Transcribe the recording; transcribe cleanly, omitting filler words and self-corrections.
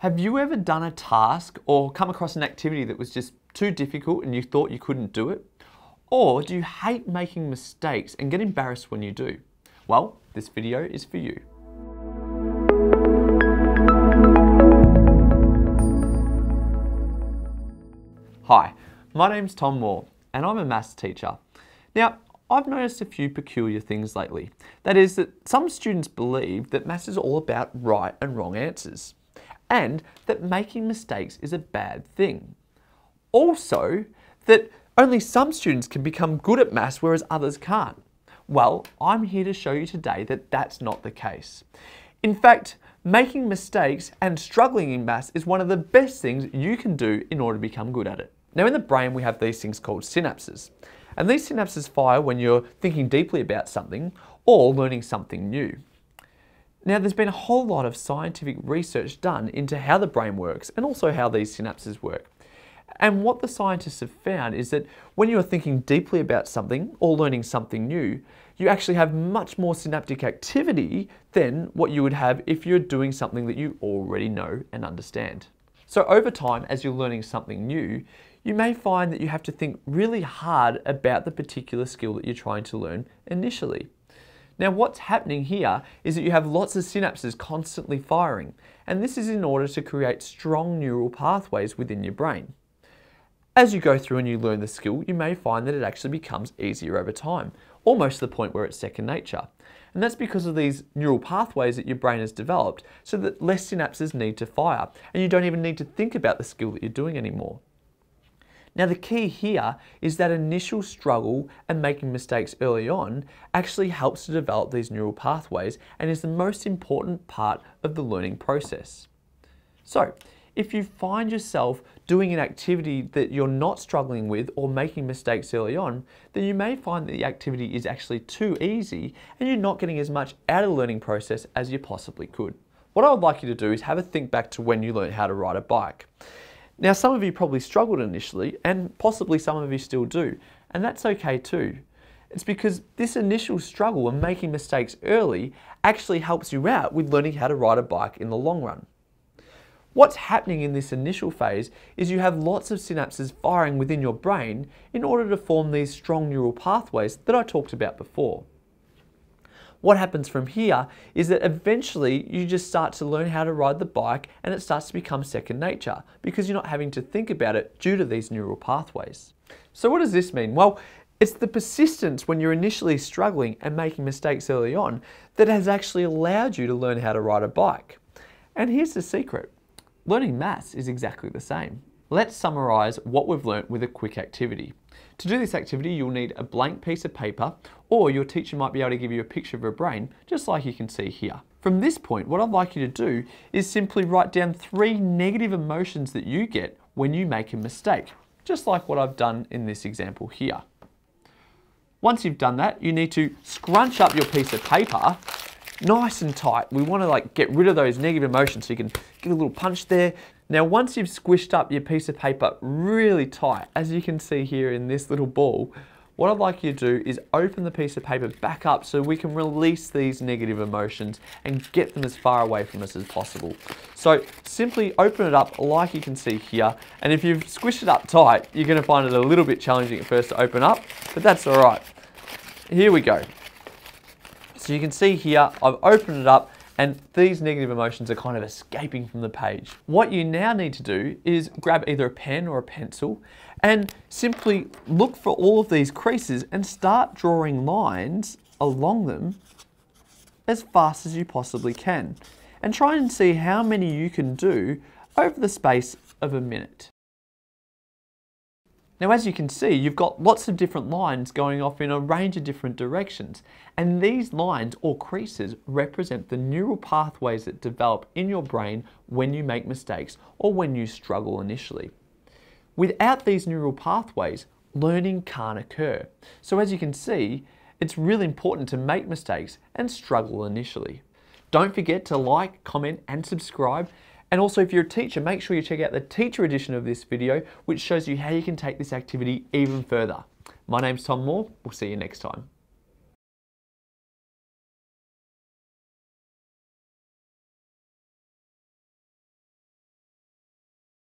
Have you ever done a task or come across an activity that was just too difficult and you thought you couldn't do it? Or do you hate making mistakes and get embarrassed when you do? Well, this video is for you. Hi, my name's Tom Moore and I'm a maths teacher. Now, I've noticed a few peculiar things lately. That is that some students believe that maths is all about right and wrong answers, and that making mistakes is a bad thing. Also, that only some students can become good at maths whereas others can't. Well, I'm here to show you today that that's not the case. In fact, making mistakes and struggling in maths is one of the best things you can do in order to become good at it. Now, in the brain we have these things called synapses, and these synapses fire when you're thinking deeply about something or learning something new. Now, there's been a whole lot of scientific research done into how the brain works and also how these synapses work. And what the scientists have found is that when you're thinking deeply about something or learning something new, you actually have much more synaptic activity than what you would have if you're doing something that you already know and understand. So over time, as you're learning something new, you may find that you have to think really hard about the particular skill that you're trying to learn initially. Now, what's happening here is that you have lots of synapses constantly firing, and this is in order to create strong neural pathways within your brain. As you go through and you learn the skill, you may find that it actually becomes easier over time, almost to the point where it's second nature. And that's because of these neural pathways that your brain has developed, so that less synapses need to fire, and you don't even need to think about the skill that you're doing anymore. Now, the key here is that initial struggle and making mistakes early on actually helps to develop these neural pathways and is the most important part of the learning process. So, if you find yourself doing an activity that you're not struggling with or making mistakes early on, then you may find that the activity is actually too easy and you're not getting as much out of the learning process as you possibly could. What I would like you to do is have a think back to when you learned how to ride a bike. Now, some of you probably struggled initially, and possibly some of you still do, and that's okay too. It's because this initial struggle and making mistakes early actually helps you out with learning how to ride a bike in the long run. What's happening in this initial phase is you have lots of synapses firing within your brain in order to form these strong neural pathways that I talked about before. What happens from here is that eventually you just start to learn how to ride the bike and it starts to become second nature because you're not having to think about it due to these neural pathways. So what does this mean? Well, it's the persistence when you're initially struggling and making mistakes early on that has actually allowed you to learn how to ride a bike. And here's the secret. Learning maths is exactly the same. Let's summarize what we've learnt with a quick activity. To do this activity, you'll need a blank piece of paper, or your teacher might be able to give you a picture of a brain, just like you can see here. From this point, what I'd like you to do is simply write down 3 negative emotions that you get when you make a mistake, just like what I've done in this example here. Once you've done that, you need to scrunch up your piece of paper nice and tight. We want to get rid of those negative emotions, so you can give a little punch there. Now, once you've squished up your piece of paper really tight, as you can see here in this little ball, what I'd like you to do is open the piece of paper back up so we can release these negative emotions and get them as far away from us as possible. So simply open it up like you can see here, and if you've squished it up tight, you're going to find it a little bit challenging at first to open up, but that's all right. Here we go. So you can see here, I've opened it up, and these negative emotions are kind of escaping from the page. What you now need to do is grab either a pen or a pencil and simply look for all of these creases and start drawing lines along them as fast as you possibly can. And try and see how many you can do over the space of a minute. Now, as you can see, you've got lots of different lines going off in a range of different directions, and these lines or creases represent the neural pathways that develop in your brain when you make mistakes or when you struggle initially. Without these neural pathways, learning can't occur. So as you can see, it's really important to make mistakes and struggle initially. Don't forget to like, comment and subscribe. And also, if you're a teacher, make sure you check out the teacher edition of this video, which shows you how you can take this activity even further. My name's Tom Moore. We'll see you next time.